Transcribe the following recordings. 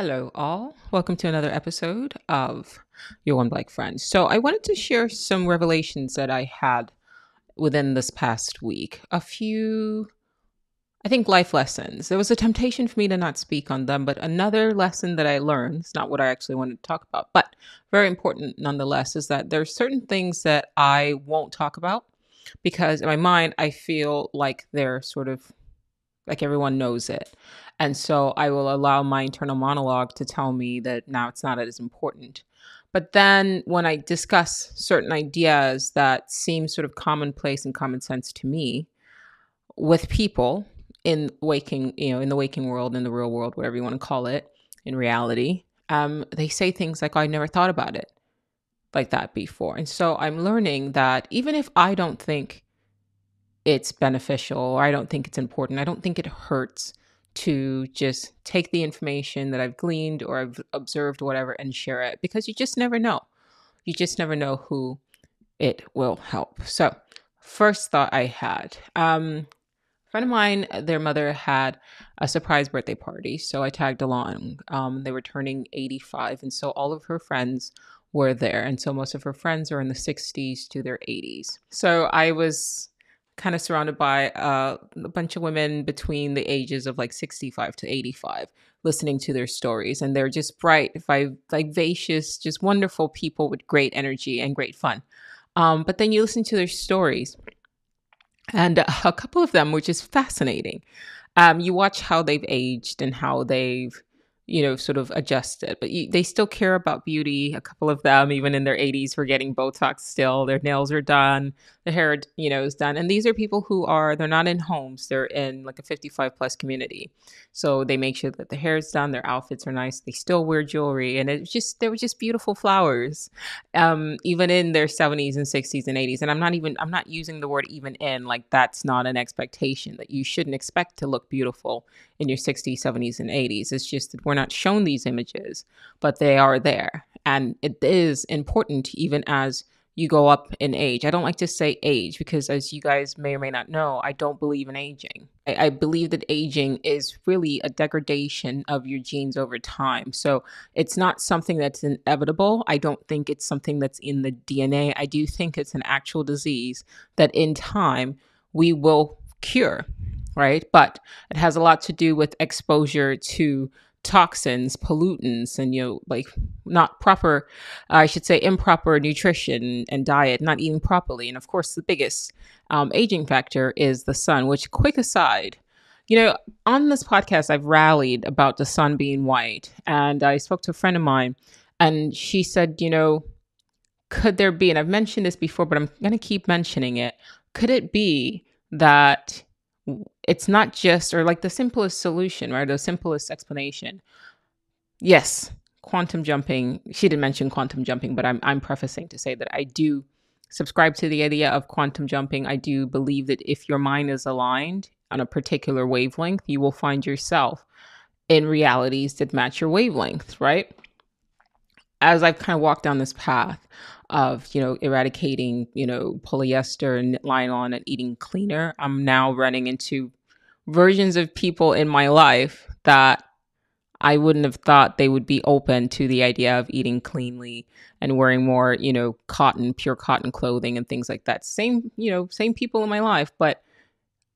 Hello all, welcome to another episode of Your One Black Friend. So I wanted to share some revelations that I had within this past week. A few, I think, life lessons. There was a temptation for me to not speak on them, but another lesson that I learned, it's not what I actually wanted to talk about, but very important nonetheless, is that there are certain things that I won't talk about because in my mind, I feel like they're sort of like everyone knows it. And so I will allow my internal monologue to tell me that now it's not as important. But then when I discuss certain ideas that seem sort of commonplace and common sense to me with people in waking, in the waking world, in the real world, whatever you want to call it, in reality, they say things like, oh, I never thought about it like that before. And so I'm learning that even if I don't think it's beneficial, or I don't think it's important, I don't think it hurts to just take the information that I've gleaned or I've observed, whatever, and share it, because you just never know. You just never know who it will help. So first thought I had, a friend of mine, their mother had a surprise birthday party. So I tagged along. They were turning 85. And so all of her friends were there. And so most of her friends are in the 60s to their 80s. So I was kind of surrounded by a bunch of women between the ages of like 65 to 85, listening to their stories. And they're just bright, vivacious, just wonderful people with great energy and great fun. But then you listen to their stories, and a couple of them were just fascinating. You watch how they've aged and how they've, sort of adjusted, but they still care about beauty. A couple of them, even in their 80s, were getting Botox still. Their nails are done. Their hair, is done. And these are people who they're not in homes. They're in like a 55 plus community. So they make sure that the hair is done. Their outfits are nice. They still wear jewelry. And they were just beautiful flowers, even in their 70s and 60s and 80s. And I'm not using the word even in, like that's not an expectation, that you shouldn't expect to look beautiful in your 60s, 70s and 80s. It's just that we're not shown these images, but they are there. And it is important even as you go up in age. I don't like to say age because, as you guys may or may not know, I don't believe in aging. I believe that aging is really a degradation of your genes over time. So it's not something that's inevitable. I don't think it's something that's in the DNA. I do think it's an actual disease that in time we will cure, right? But it has a lot to do with exposure to toxins, pollutants, and not proper, I should say improper nutrition and diet, not eating properly. And of course, the biggest aging factor is the sun, which, quick aside, on this podcast, I've rallied about the sun being white. And I spoke to a friend of mine and she said, could there be, and I've mentioned this before, but I'm going to keep mentioning it. Could it be that it's not just, or like the simplest solution, right? The simplest explanation. Yes, quantum jumping. She didn't mention quantum jumping, but I'm prefacing to say that I do subscribe to the idea of quantum jumping. I do believe that if your mind is aligned on a particular wavelength, you will find yourself in realities that match your wavelength, right? As I've kind of walked down this path of, eradicating, polyester and nylon and eating cleaner, I'm now running into versions of people in my life that I wouldn't have thought they would be open to the idea of eating cleanly and wearing more, cotton, pure cotton clothing and things like that. Same, same people in my life, but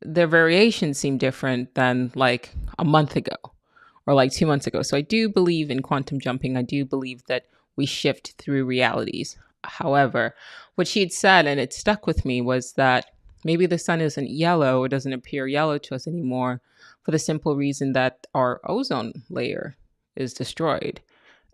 their variations seem different than like a month ago or like 2 months ago. So I do believe in quantum jumping. I do believe that we shift through realities. However, what she had said, and it stuck with me, was that maybe the sun isn't yellow or doesn't appear yellow to us anymore for the simple reason that our ozone layer is destroyed.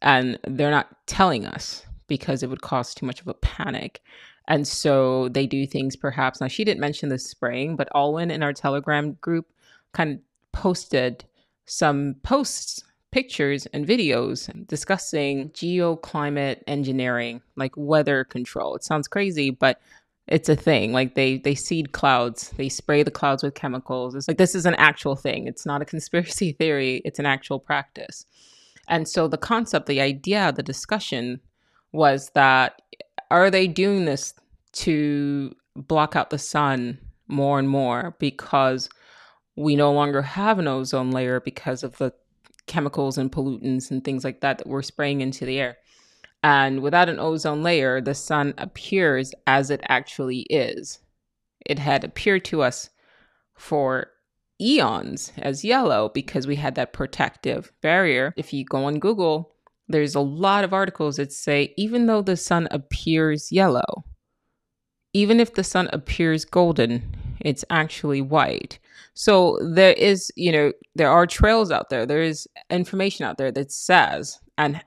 And they're not telling us because it would cause too much of a panic. And so they do things perhaps. Now, she didn't mention the spraying, but Alwyn in our Telegram group kind of posted some posts, pictures and videos discussing geoclimate engineering, like weather control. It sounds crazy, but it's a thing. Like they seed clouds, they spray the clouds with chemicals. It's like, this is an actual thing. It's not a conspiracy theory. It's an actual practice. And so the concept, the idea, the discussion was that, are they doing this to block out the sun more and more because we no longer have an ozone layer because of the chemicals and pollutants and things like that that we're spraying into the air. And without an ozone layer, the sun appears as it actually is. It had appeared to us for eons as yellow because we had that protective barrier. If you go on Google, there's a lot of articles that say, even though the sun appears yellow, even if the sun appears golden, it's actually white. So there is, you know, there are trails out there. There is information out there that says, and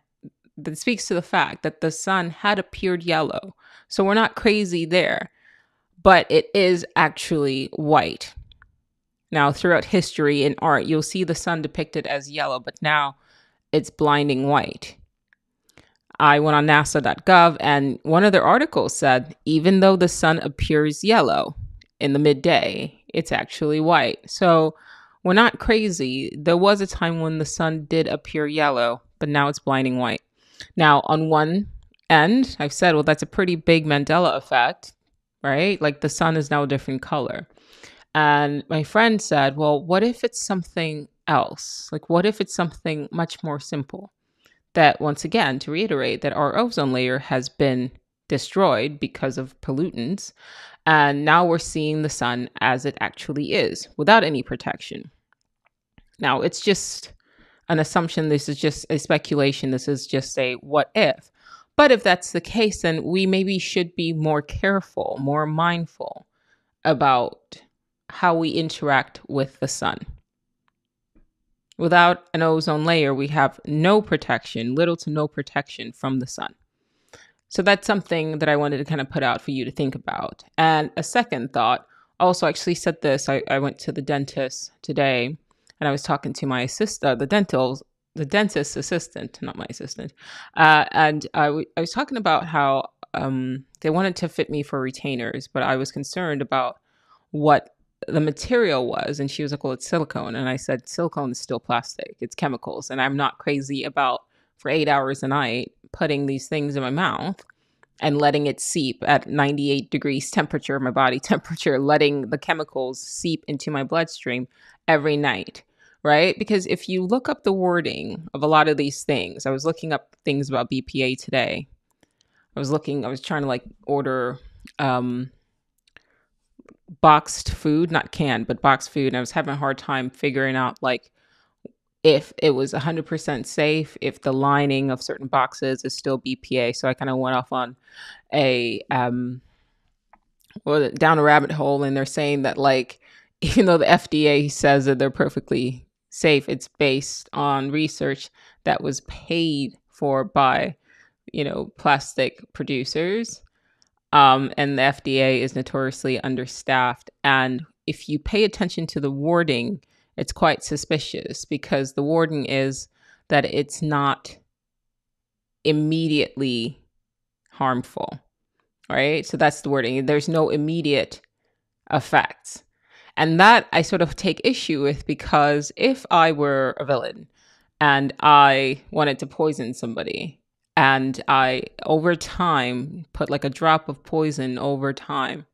that speaks to the fact that the sun had appeared yellow. So we're not crazy there, but it is actually white. Now, throughout history and art, you'll see the sun depicted as yellow, but now it's blinding white. I went on NASA.gov and one of their articles said, even though the sun appears yellow in the midday, it's actually white. So we're not crazy. There was a time when the sun did appear yellow, but now it's blinding white. Now, on one end, I've said, well, that's a pretty big Mandela effect, right? Like the sun is now a different color. And my friend said, well, what if it's something else? Like, what if it's something much more simple? That, once again, to reiterate, that our ozone layer has been destroyed because of pollutants. And now we're seeing the sun as it actually is, without any protection. Now, it's just an assumption. This is just a speculation. This is just a what if. But if that's the case, then we maybe should be more careful, more mindful about how we interact with the sun. Without an ozone layer, we have no protection, little to no protection from the sun. So that's something that I wanted to kind of put out for you to think about. And a second thought, also actually said this, I went to the dentist today and I was talking to my assistant, the dentist's assistant, not my assistant. And I was talking about how they wanted to fit me for retainers, but I was concerned about what the material was, and she was like, well, it's silicone. And I said, silicone is still plastic, it's chemicals, and I'm not crazy about for 8 hours a night putting these things in my mouth and letting it seep at 98 degrees temperature, my body temperature, letting the chemicals seep into my bloodstream every night, right? Because if you look up the wording of a lot of these things, I was looking up things about BPA today. I was trying to like order boxed food, not canned, but boxed food. And I was having a hard time figuring out like if it was 100% safe, if the lining of certain boxes is still BPA. So I kind of went off on a, down a rabbit hole. And they're saying that like, even though the FDA says that they're perfectly safe, it's based on research that was paid for by, you know, plastic producers. And the FDA is notoriously understaffed. And if you pay attention to the wording, it's quite suspicious because the wording is that it's not immediately harmful, right? So that's the wording. There's no immediate effects. And that I sort of take issue with because if I were a villain and I wanted to poison somebody, and I, over time, put like a drop of poison over time,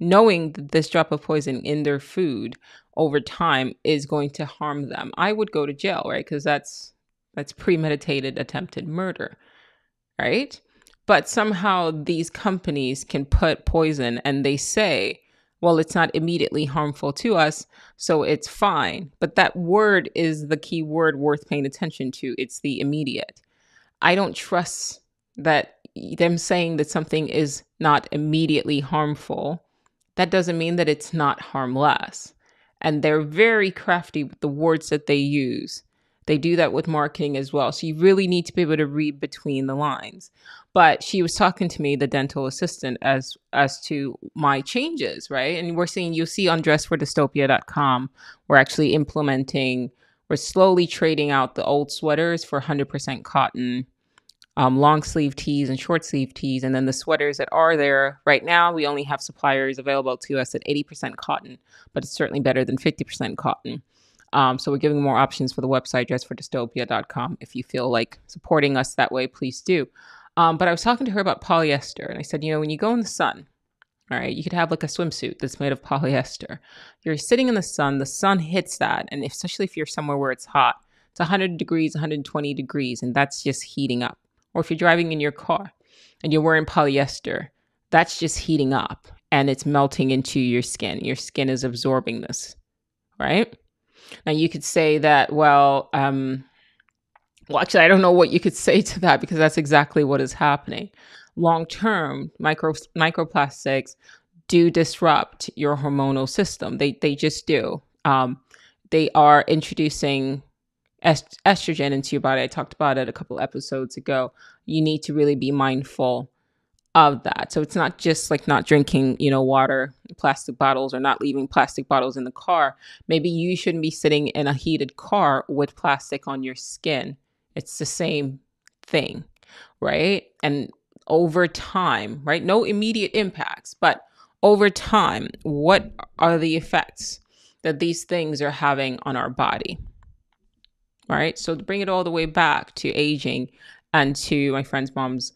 knowing that this drop of poison in their food over time is going to harm them, I would go to jail, right? Because that's premeditated attempted murder, right? But somehow these companies can put poison and they say, well, it's not immediately harmful to us, so it's fine. But that word is the key word worth paying attention to. It's the immediate. I don't trust that them saying that something is not immediately harmful. That doesn't mean that it's not harmless. And they're very crafty with the words that they use. They do that with marketing as well. So you really need to be able to read between the lines. But she was talking to me, the dental assistant, as to my changes, right? And we're seeing, you'll see on dressfordystopia.com, we're actually implementing, we're slowly trading out the old sweaters for 100% cotton. Long sleeve tees and short sleeve tees. And then the sweaters that are there right now, we only have suppliers available to us at 80% cotton, but it's certainly better than 50% cotton. So we're giving more options for the website, dressfordystopia.com. If you feel like supporting us that way, please do. But I was talking to her about polyester and I said, you know, when you go in the sun, all right, you could have like a swimsuit that's made of polyester. You're sitting in the sun hits that. And especially if you're somewhere where it's hot, It's 100 degrees, 120 degrees, and that's just heating up. Or if you're driving in your car and you're wearing polyester, that's just heating up and it's melting into your skin. Your skin is absorbing this, right? Now you could say that, well, actually, I don't know what you could say to that because that's exactly what is happening. Long-term, microplastics do disrupt your hormonal system. They just do. They are introducing estrogen into your body. I talked about it a couple episodes ago. You need to really be mindful of that. So it's not just like not drinking, water, plastic bottles, or not leaving plastic bottles in the car. Maybe you shouldn't be sitting in a heated car with plastic on your skin. It's the same thing, right? And over time, right? No immediate impacts, but over time, what are the effects that these things are having on our body? All right. So to bring it all the way back to aging and to my friend's mom's,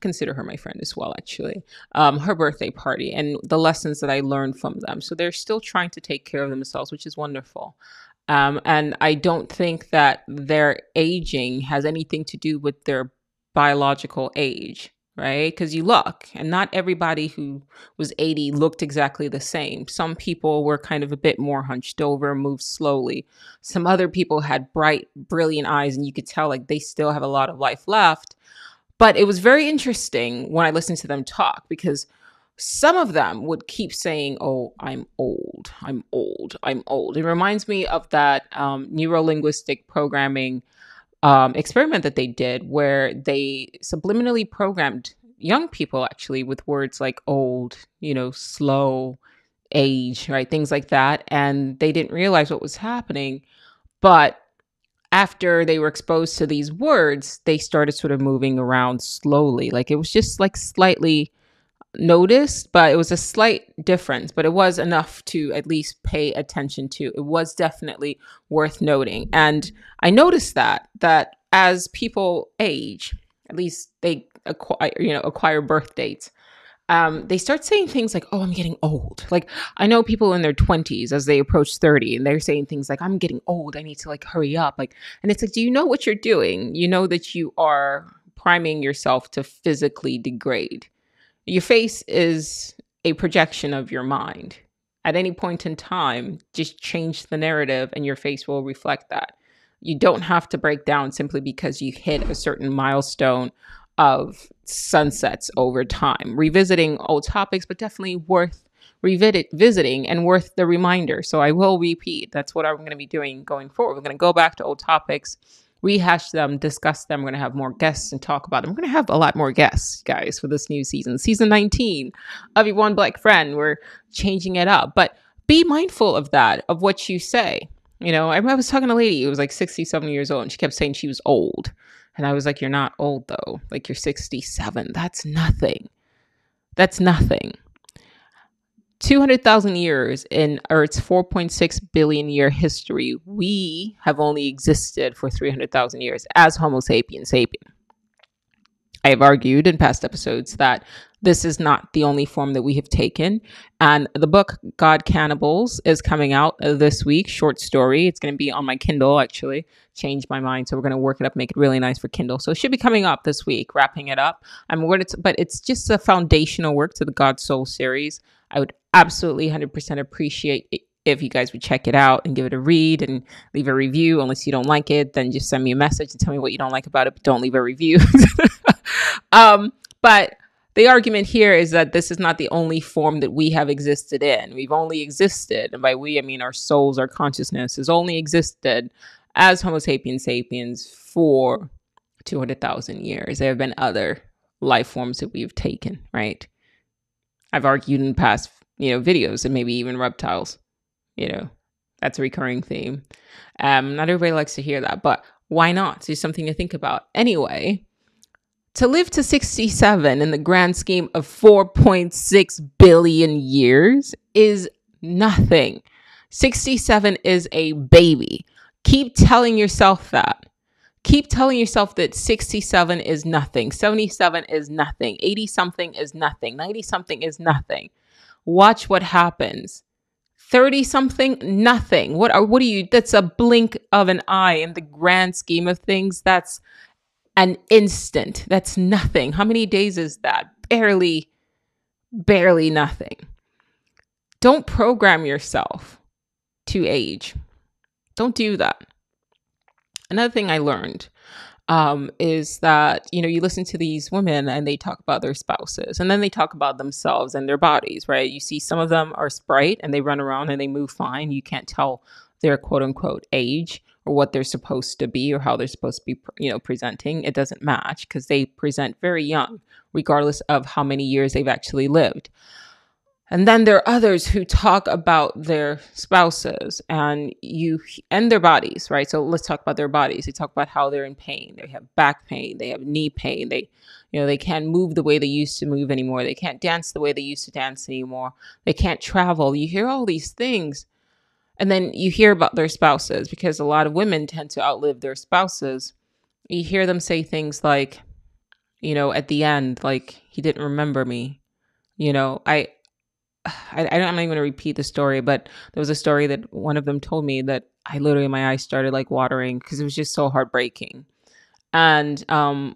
consider her my friend as well, actually, her birthday party and the lessons that I learned from them. So they're still trying to take care of themselves, which is wonderful. And I don't think that their aging has anything to do with their biological age, right? Because you look, and not everybody who was 80 looked exactly the same. Some people were kind of a bit more hunched over, moved slowly. Some other people had bright, brilliant eyes, and you could tell like they still have a lot of life left. But it was very interesting when I listened to them talk, because some of them would keep saying, oh, I'm old, I'm old, I'm old. It reminds me of that neuro-linguistic programming experiment that they did, where they subliminally programmed young people actually with words like old, slow, age, right? Things like that. And they didn't realize what was happening. But after they were exposed to these words, they started sort of moving around slowly. Like it was just like slightly noticed, but it was a slight difference, but it was enough to at least pay attention to. It was definitely worth noting. And I noticed that as people age, at least they acquire birth dates, they start saying things like, oh, I'm getting old. Like I know people in their 20s as they approach 30, and they're saying things like, I'm getting old, I need to like hurry up. Like, and it's like, do you know what you're doing? You know that you are priming yourself to physically degrade. Your face is a projection of your mind. At any point in time, just change the narrative and your face will reflect that. You don't have to break down simply because you hit a certain milestone of sunsets over time. Revisiting old topics, but definitely worth revisiting and worth the reminder. So I will repeat, that's what I'm going to be doing going forward. We're going to go back to old topics, rehash them, discuss them. We're going to have more guests and talk about them. We're going to have a lot more guests, guys, for this new season. Season 19 of Your One Black Friend. We're changing it up. But be mindful of that, of what you say. I was talking to a lady who was like 67 years old, and she kept saying she was old. And I was like, you're not old, though. Like, you're 67. That's nothing. That's nothing. 200,000 years in Earth's 4.6 billion year history, we have only existed for 300,000 years as Homo sapiens sapien. I have argued in past episodes that this is not the only form that we have taken. And the book God Cannibals is coming out this week, short story. It's going to be on my Kindle, actually. Changed my mind. So we're going to work it up, make it really nice for Kindle. So it should be coming up this week, wrapping it up. But it's just a foundational work to the God Soul series. I would absolutely 100% appreciate it if you guys would check it out and give it a read and leave a review. Unless you don't like it, then just send me a message and tell me what you don't like about it, but don't leave a review. But the argument here is that this is not the only form that we have existed in. We've only existed, and by we, I mean our souls, our consciousness, has only existed as Homo sapiens sapiens for 200,000 years. There have been other life forms that we've taken, right? I've argued in past, videos, and maybe even reptiles. That's a recurring theme. Not everybody likes to hear that, but why not? It's just something to think about. Anyway, to live to 67 in the grand scheme of 4.6 billion years is nothing. 67 is a baby. Keep telling yourself that. Keep telling yourself that 67 is nothing, 77 is nothing, 80 something is nothing, 90 something is nothing. Watch what happens. 30 something, nothing. What do you, that's a blink of an eye in the grand scheme of things. That's an instant. That's nothing. How many days is that? Barely nothing. Don't program yourself to age. Don't do that. Another thing I learned is that, you know, you listen to these women and they talk about their spouses and then they talk about themselves and their bodies, right? You see some of them are spry and they run around and they move fine. You can't tell their quote unquote age or what they're supposed to be or how they're supposed to be, you know, presenting. It doesn't match because they present very young, regardless of how many years they've actually lived. And then there are others who talk about their spouses and their bodies, right? So let's talk about their bodies. They talk about how they're in pain. They have back pain. They have knee pain. They, you know, they can't move the way they used to move anymore. They can't dance the way they used to dance anymore. They can't travel. You hear all these things. And then you hear about their spouses because a lot of women tend to outlive their spouses. You hear them say things like, you know, at the end, like, he didn't remember me. You know, I'm not even going to repeat the story, but there was a story that one of them told me that I literally, my eyes started like watering because it was just so heartbreaking. And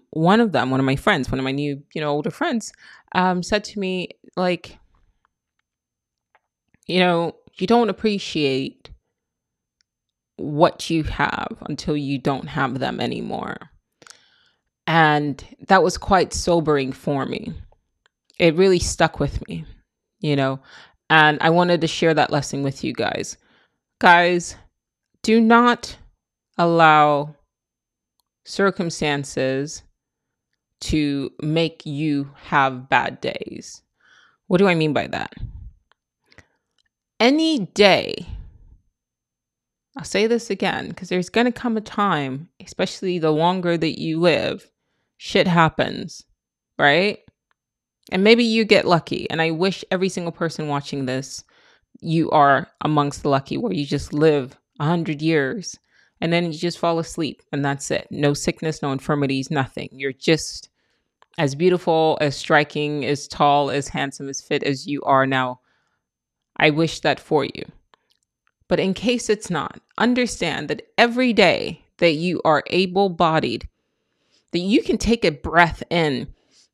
one of them, one of my friends, one of my new, you know, older friends, said to me, like, you know, you don't appreciate what you have until you don't have them anymore. And that was quite sobering for me. It really stuck with me. You know, and I wanted to share that lesson with you guys. Guys, do not allow circumstances to make you have bad days. What do I mean by that? Any day, I'll say this again, because there's going to come a time, especially the longer that you live, shit happens, right? And maybe you get lucky. And I wish every single person watching this, you are amongst the lucky where you just live 100 years and then you just fall asleep and that's it. No sickness, no infirmities, nothing. You're just as beautiful, as striking, as tall, as handsome, as fit as you are now. I wish that for you. But in case it's not, understand that every day that you are able-bodied, that you can take a breath in,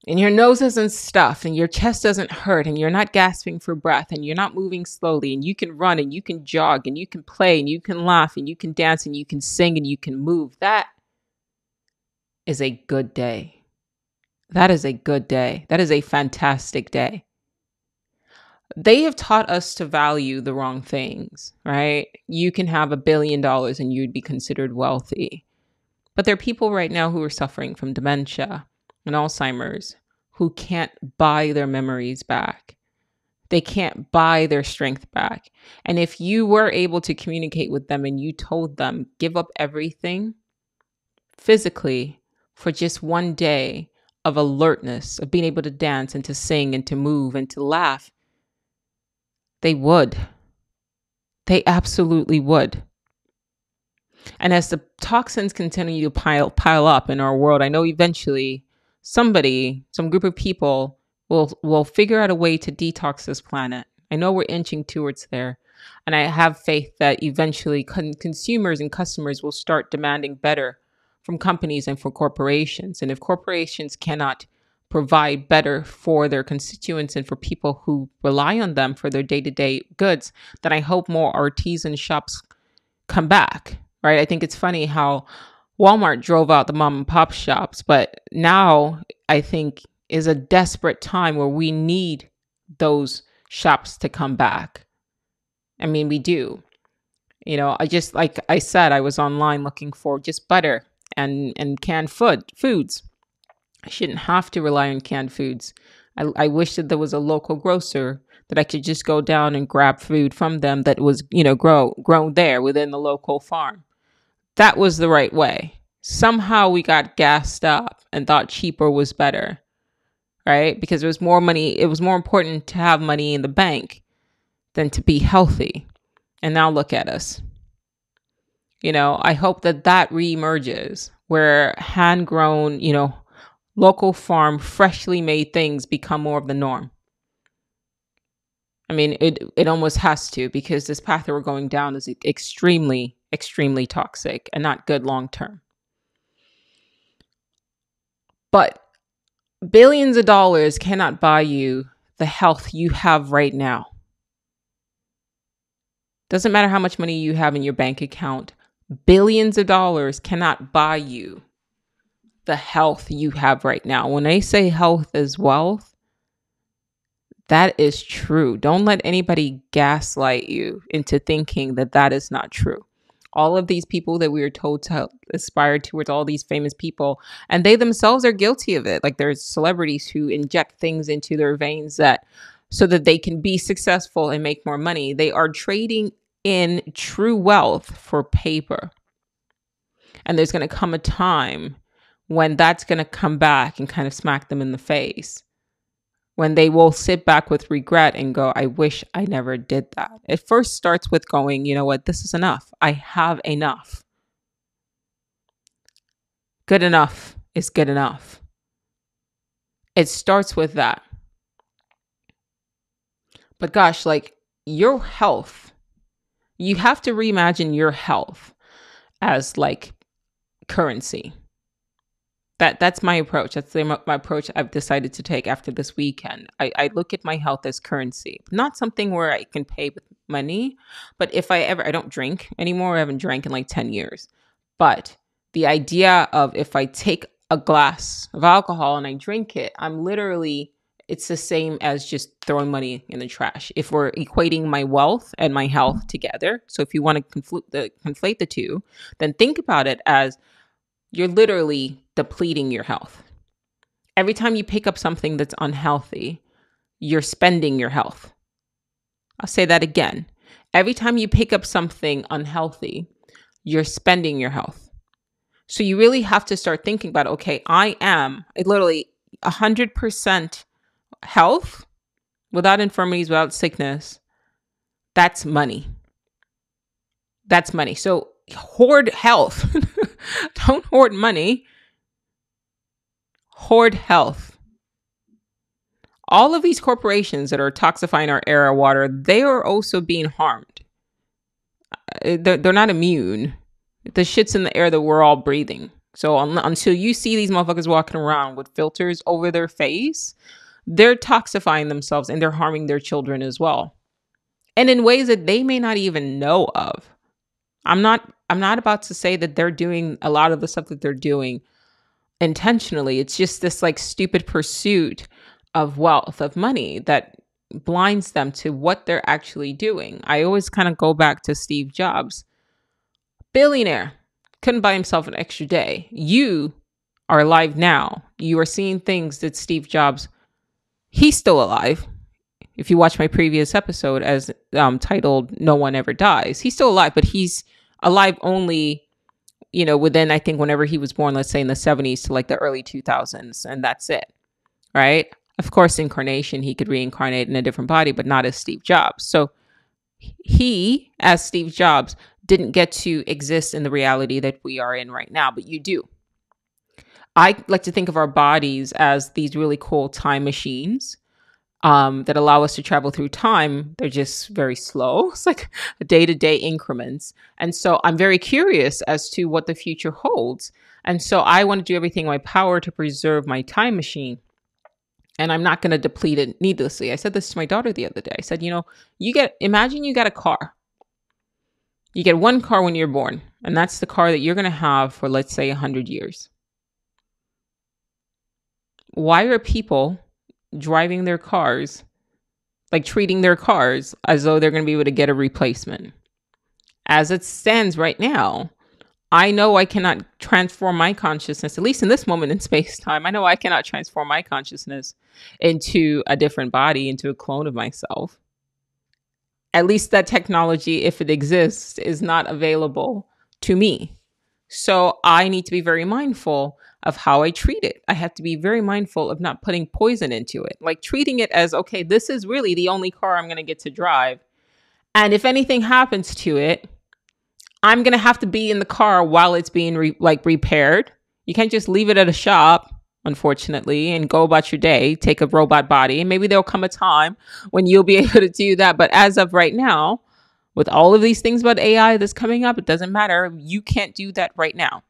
and your nose isn't stuffed and your chest doesn't hurt and you're not gasping for breath and you're not moving slowly and you can run and you can jog and you can play and you can laugh and you can dance and you can sing and you can move. That is a good day. That is a good day. That is a fantastic day. They have taught us to value the wrong things, right? You can have $1 billion and you'd be considered wealthy. But there are people right now who are suffering from dementia and Alzheimer's, who can't buy their memories back. They can't buy their strength back. And if you were able to communicate with them and you told them, give up everything physically for just one day of alertness, of being able to dance and to sing and to move and to laugh, they would. They absolutely would. And as the toxins continue to pile up in our world, I know eventually somebody, some group of people will figure out a way to detox this planet. I know we're inching towards there. And I have faith that eventually consumers and customers will start demanding better from companies and for corporations. And if corporations cannot provide better for their constituents and for people who rely on them for their day-to-day goods, then I hope more artisan shops come back, right? I think it's funny how Walmart drove out the mom and pop shops, but now I think is a desperate time where we need those shops to come back. I mean, we do. You know, I just, like I said, I was online looking for just butter and canned foods. I shouldn't have to rely on canned foods. I wish that there was a local grocer that I could just go down and grab food from them that was, you know, grown there within the local farm. That was the right way. Somehow we got gassed up and thought cheaper was better, right? Because there was more money. It was more important to have money in the bank than to be healthy. And now look at us. You know, I hope that that reemerges where hand-grown, you know, local farm, freshly made things become more of the norm. I mean, it almost has to, because this path that we're going down is extremely, extremely toxic and not good long term. But billions of dollars cannot buy you the health you have right now. Doesn't matter how much money you have in your bank account. Billions of dollars cannot buy you the health you have right now. When I say health is wealth, that is true. Don't let anybody gaslight you into thinking that that is not true. All of these people that we are told to aspire towards, all these famous people, and they themselves are guilty of it. Like, there's celebrities who inject things into their veins so that they can be successful and make more money. They are trading in true wealth for paper. And there's going to come a time when that's going to come back and kind of smack them in the face, when they will sit back with regret and go, I wish I never did that. It first starts with going, you know what, this is enough. I have enough. Good enough is good enough. It starts with that. But gosh, like, your health, you have to reimagine your health as like currency. That's my approach. That's my approach I've decided to take after this weekend. I look at my health as currency, not something where I can pay with money. But if I don't drink anymore. I haven't drank in like 10 years. But the idea of, if I take a glass of alcohol and I drink it, I'm literally, it's the same as just throwing money in the trash. If we're equating my wealth and my health together. So if you want to conflate the two, then think about it as, you're literally depleting your health. Every time you pick up something that's unhealthy, you're spending your health. I'll say that again. Every time you pick up something unhealthy, you're spending your health. So you really have to start thinking about, okay, I am literally 100% health, without infirmities, without sickness. That's money. That's money. So hoard health. Don't hoard money. Hoard health. All of these corporations that are toxifying our air, our water, they are also being harmed. They're not immune. The shit's in the air that we're all breathing. So until you see these motherfuckers walking around with filters over their face, they're toxifying themselves and they're harming their children as well. And in ways that they may not even know of. I'm not about to say that they're doing a lot of the stuff that they're doing intentionally. It's just this like stupid pursuit of wealth, of money, that blinds them to what they're actually doing. I always kind of go back to Steve Jobs. Billionaire, couldn't buy himself an extra day. You are alive now. You are seeing things that Steve Jobs, he's still alive. If you watch my previous episode as titled No One Ever Dies, he's still alive, but he's alive only, you know, within, I think, whenever he was born, let's say in the 70s to like the early 2000s, and that's it, right? Of course, incarnation, he could reincarnate in a different body, but not as Steve Jobs. So he, as Steve Jobs, didn't get to exist in the reality that we are in right now, but you do. I like to think of our bodies as these really cool time machines that allow us to travel through time. They're just very slow. It's like day-to-day increments. And so I'm very curious as to what the future holds. And so I want to do everything in my power to preserve my time machine. And I'm not going to deplete it needlessly. I said this to my daughter the other day. I said, you know, imagine you got a car. You get one car when you're born. And that's the car that you're going to have for, let's say, 100 years. Why are people driving their cars, like treating their cars as though they're going to be able to get a replacement? As it stands right now, I know I cannot transform my consciousness, at least in this moment in space time. I know I cannot transform my consciousness into a different body, into a clone of myself. At least that technology, if it exists, is not available to me. So I need to be very mindful of how I treat it. I have to be very mindful of not putting poison into it, like treating it as, okay, this is really the only car I'm going to get to drive. And if anything happens to it, I'm going to have to be in the car while it's being repaired. You can't just leave it at a shop. unfortunately, and go about your day, take a robot body. And maybe there'll come a time when you'll be able to do that. But as of right now, with all of these things about AI that's coming up, it doesn't matter. You can't do that right now.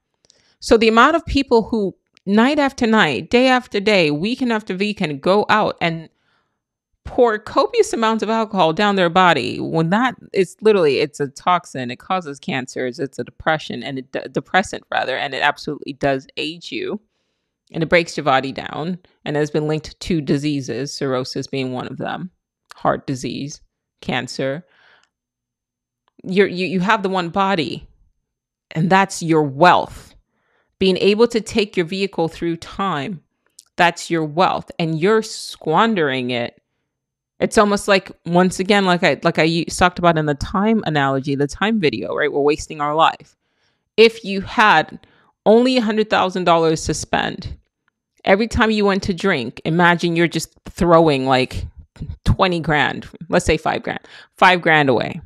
So the amount of people who night after night, day after day, weekend after weekend, go out and pour copious amounts of alcohol down their body, when that is literally, it's a toxin, it causes cancers, it's a depression, and a depressant rather, and it absolutely does age you, and it breaks your body down, and has been linked to diseases, cirrhosis being one of them, heart disease, cancer. You have the one body, and that's your wealth. Being able to take your vehicle through time, that's your wealth, and you're squandering it. It's almost like, once again, like I talked about in the time analogy, the time video, right? We're wasting our life. If you had only $100,000 to spend, every time you went to drink, imagine you're just throwing like 20 grand, let's say five grand away.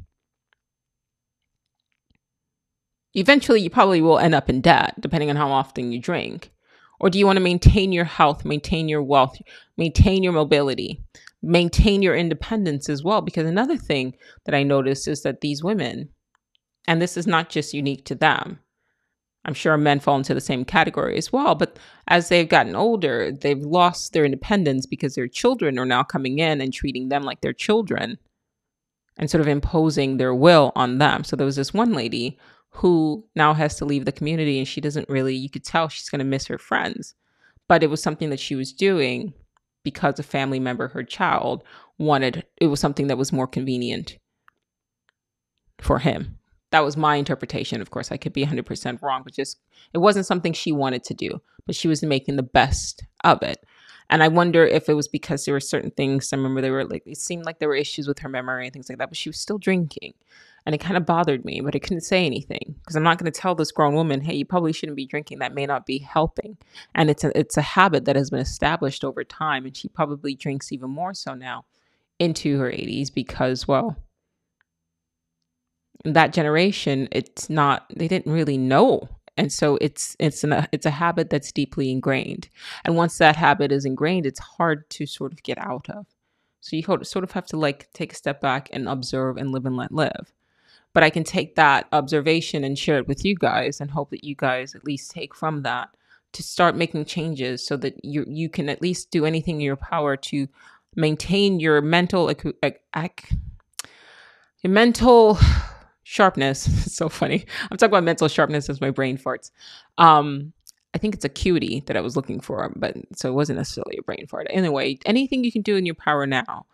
Eventually, you probably will end up in debt, depending on how often you drink. Or do you want to maintain your health, maintain your wealth, maintain your mobility, maintain your independence as well? Because another thing that I noticed is that these women, and this is not just unique to them, I'm sure men fall into the same category as well, but as they've gotten older, they've lost their independence because their children are now coming in and treating them like their children and sort of imposing their will on them. So there was this one lady who now has to leave the community, and she doesn't really, you could tell she's going to miss her friends, but it was something that she was doing because a family member, her child, wanted, it was something that was more convenient for him. That was my interpretation. Of course, I could be 100% wrong, but just, it wasn't something she wanted to do, but she was making the best of it. And I wonder if it was because there were certain things, I remember there were like, it seemed like there were issues with her memory and things like that, but she was still drinking. And it kind of bothered me, but I couldn't say anything because I'm not going to tell this grown woman, hey, you probably shouldn't be drinking. That may not be helping. And it's a habit that has been established over time. And she probably drinks even more so now into her 80s because, well, in that generation, it's not, they didn't really know. And so it's a habit that's deeply ingrained. And once that habit is ingrained, it's hard to sort of get out of. So you sort of have to like take a step back and observe and live and let live. But I can take that observation and share it with you guys and hope that you guys at least take from that to start making changes so that you can at least do anything in your power to maintain your mental sharpness. It's so funny. I'm talking about mental sharpness as my brain farts. I think it's acuity that I was looking for, but so it wasn't necessarily a brain fart. Anyway, anything you can do in your power now.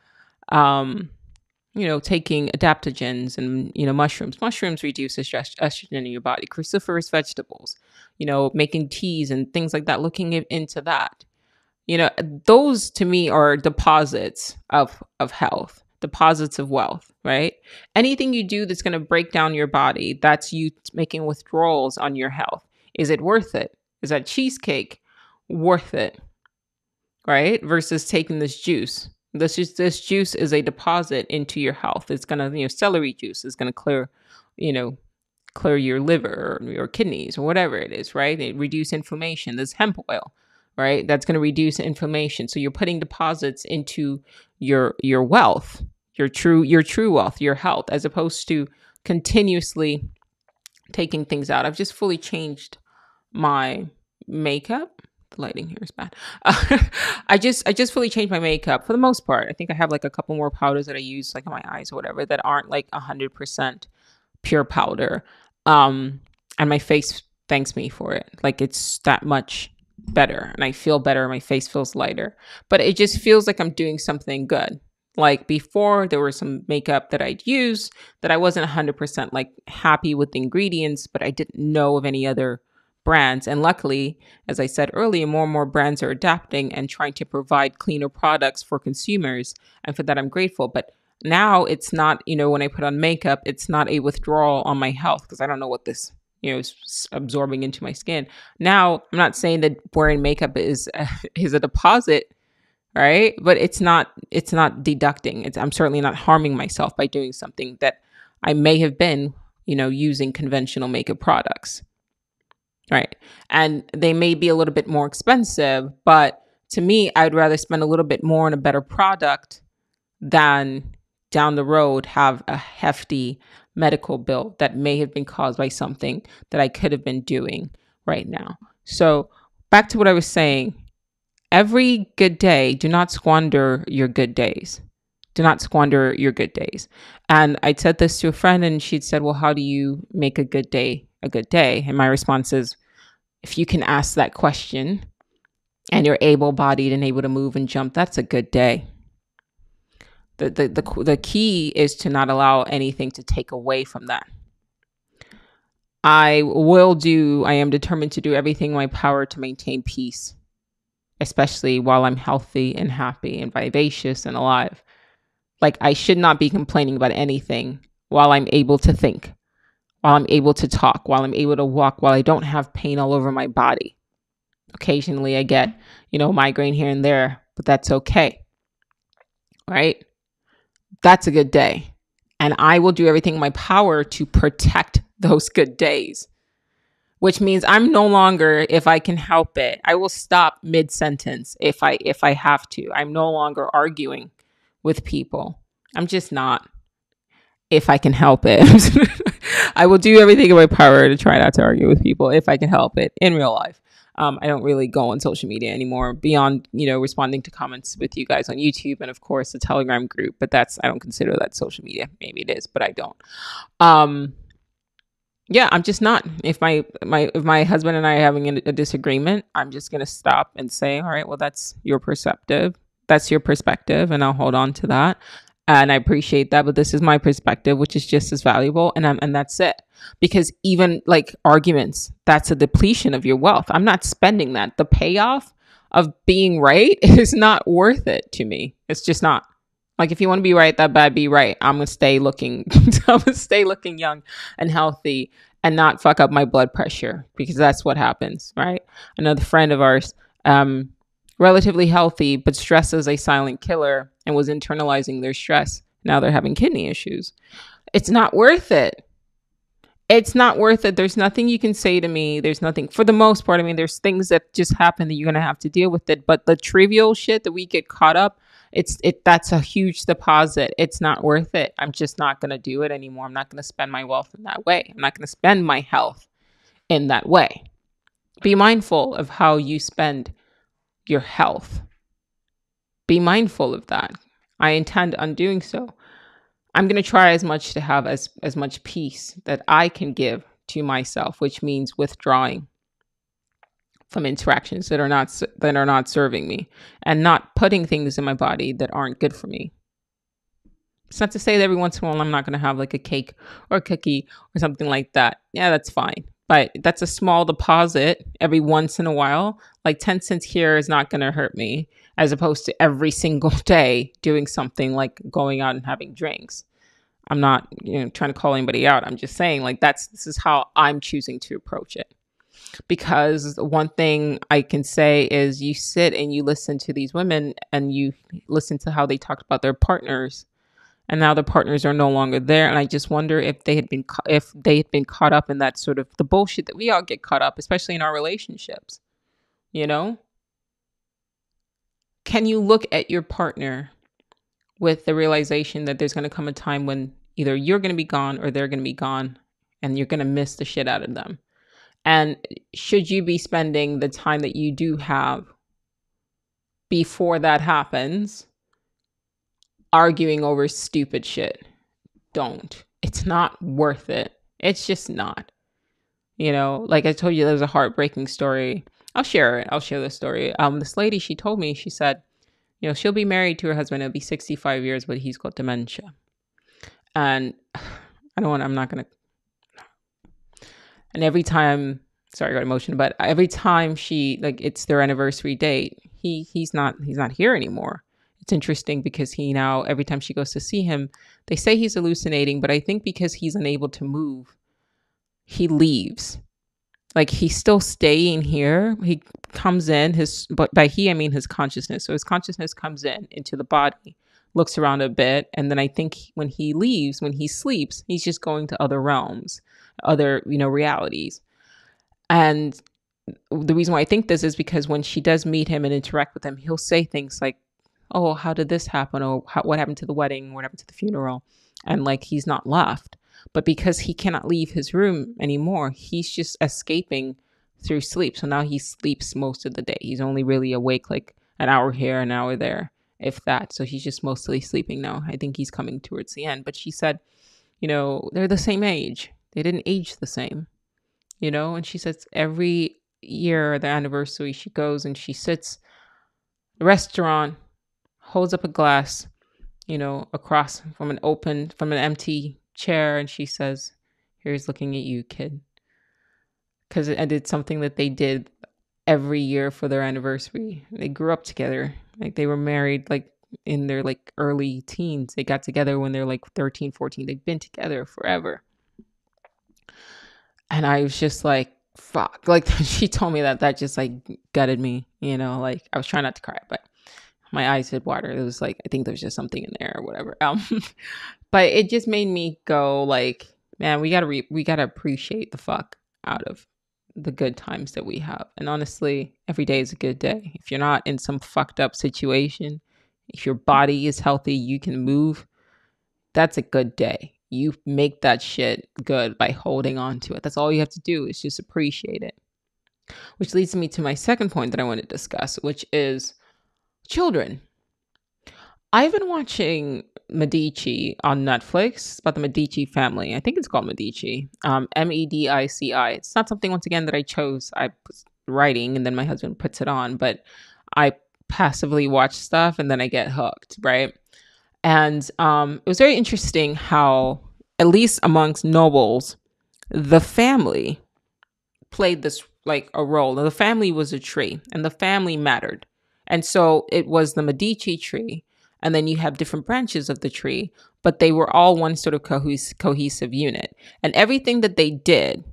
Taking adaptogens and, mushrooms. Mushrooms reduce estrogen in your body. Cruciferous vegetables, making teas and things like that, looking into that. Those to me are deposits of health, deposits of wealth, right? Anything you do that's going to break down your body, that's you making withdrawals on your health. Is it worth it? Is that cheesecake worth it, right? Versus taking this juice. This juice is a deposit into your health. It's gonna, celery juice is gonna clear, clear your liver or your kidneys or whatever it is, right? It reduces inflammation. This hemp oil, right? That's gonna reduce inflammation. So you're putting deposits into your wealth, your true wealth, your health, as opposed to continuously taking things out. I've just fully changed my makeup. The lighting here is bad. I just fully changed my makeup for the most part. I think I have like a couple more powders that I use like in my eyes or whatever that aren't like 100% pure powder. And my face thanks me for it. Like it's that much better and I feel better. My face feels lighter, but it just feels like I'm doing something good. Like before, there was some makeup that I'd use that I wasn't 100% like happy with the ingredients, but I didn't know of any other brands. And luckily, as I said earlier, more and more brands are adapting and trying to provide cleaner products for consumers. And for that, I'm grateful. But now it's not, when I put on makeup, it's not a withdrawal on my health because I don't know what this, is absorbing into my skin. Now, I'm not saying that wearing makeup is a deposit, right? But it's not deducting. I'm certainly not harming myself by doing something that I may have been, using conventional makeup products. right? And they may be a little bit more expensive, but to me, I'd rather spend a little bit more on a better product than down the road have a hefty medical bill that may have been caused by something that I could have been doing right now. So back to what I was saying, every good day, do not squander your good days. Do not squander your good days. And I said this to a friend and she'd said, well, how do you make a good day a good day? And my response is, if you can ask that question and you're able-bodied and able to move and jump, that's a good day. The key is to not allow anything to take away from that. I am determined to do everything in my power to maintain peace, especially while I'm healthy and happy and vivacious and alive. Like, I should not be complaining about anything while I'm able to think, while I'm able to talk, while I'm able to walk, while I don't have pain all over my body. Occasionally I get, you know, migraine here and there, but that's okay. Right? That's a good day. And I will do everything in my power to protect those good days, which means I'm no longer, if I can help it, I will stop mid-sentence if I have to. I'm no longer arguing with people. I'm just not, if I can help it. I will do everything in my power to try not to argue with people if I can help it in real life. I don't really go on social media anymore beyond, you know, responding to comments with you guys on YouTube and of course the Telegram group, but that's, I don't consider that social media. Maybe it is, but I don't. Yeah, I'm just not. If my husband and I are having a disagreement, I'm just going to stop and say, all right, well, that's your perspective. And I'll hold on to that. And I appreciate that, but this is my perspective, which is just as valuable. And that's it. Because even like arguments, that's a depletion of your wealth. I'm not spending that. The payoff of being right is not worth it to me. It's just not. Like, if you want to be right that bad, be right. I'm going to stay looking, I'm going to stay looking young and healthy and not fuck up my blood pressure, because that's what happens, right? Another friend of ours, relatively healthy, but stress is a silent killer, and was internalizing their stress. Now they're having kidney issues. It's not worth it. It's not worth it. There's nothing you can say to me. There's nothing, for the most part. I mean, there's things that just happen that you're going to have to deal with it, but the trivial shit that we get caught up, that's a huge deposit. It's not worth it. I'm just not going to do it anymore. I'm not going to spend my wealth in that way. I'm not going to spend my health in that way. Be mindful of how you spend your health. Be mindful of that. I intend on doing so. I'm going to try as much to have as much peace that I can give to myself, which means withdrawing from interactions that are not serving me, and not putting things in my body that aren't good for me. It's not to say that every once in a while I'm not going to have like a cake or a cookie or something like that. Yeah, that's fine. But that's a small deposit every once in a while. Like 10 cents here is not going to hurt me, as opposed to every single day doing something like going out and having drinks. I'm not, you know, trying to call anybody out. I'm just saying, like, this is how I'm choosing to approach it. Because one thing I can say is, you sit and you listen to these women and you listen to how they talked about their partners, and now the partners are no longer there. And I just wonder if they had been caught up in that sort of the bullshit that we all get caught up, especially in our relationships, you know? Can you look at your partner with the realization that there's going to come a time when either you're going to be gone or they're going to be gone, and you're going to miss the shit out of them? And should you be spending the time that you do have before that happens arguing over stupid shit? Don't. It's not worth it. It's just not. You know, like I told you, there was a heartbreaking story. I'll share this story. This lady, she told me, she said, you know, she'll be married to her husband. It'll be 65 years, but he's got dementia. And And every time, sorry, I got emotional, but every time she, like, it's their anniversary date, he's not here anymore. It's interesting because he now, every time she goes to see him, they say he's hallucinating, but I think because he's unable to move, he leaves. Like, he's still staying here. He comes in, but by he, I mean his consciousness. So his consciousness comes into the body, looks around a bit. And then I think when he leaves, when he sleeps, he's just going to other realms, other, you know, realities. And the reason why I think this is because when she does meet him and interact with him, he'll say things like, oh, how did this happen? Or what happened to the wedding? What happened to the funeral? And like, he's not left. But because he cannot leave his room anymore, he's just escaping through sleep. So now he sleeps most of the day. He's only really awake like an hour here, an hour there, if that. So he's just mostly sleeping now. I think he's coming towards the end. But she said, you know, they're the same age. They didn't age the same, you know? And she says every year, the anniversary, she goes and she sits at a restaurant, holds up a glass, you know, across from an empty chair. And she says, here's looking at you, kid. Because it's something that they did every year for their anniversary. They grew up together. Like they were married like in their like early teens. They got together when they're like 13, 14. They've been together forever. And I was just like, fuck. Like she told me that just like gutted me, you know, like I was trying not to cry, but my eyes had water. It was like, I think there's just something in there or whatever. But it just made me go like, man, we gotta appreciate the fuck out of the good times that we have. And honestly, every day is a good day. If you're not in some fucked up situation, if your body is healthy, you can move, that's a good day. You make that shit good by holding on to it. That's all you have to do is just appreciate it. Which leads me to my second point that I want to discuss, which is children. I've been watching Medici on Netflix about the Medici family. I think it's called Medici, Medici. It's not something, once again, that I chose. I was writing and then my husband puts it on, but I passively watch stuff and then I get hooked, right? And it was very interesting how, at least amongst nobles, the family played this like a role. And the family was a tree and the family mattered. And so it was the Medici tree. And then you have different branches of the tree, but they were all one sort of cohesive unit. And everything that they did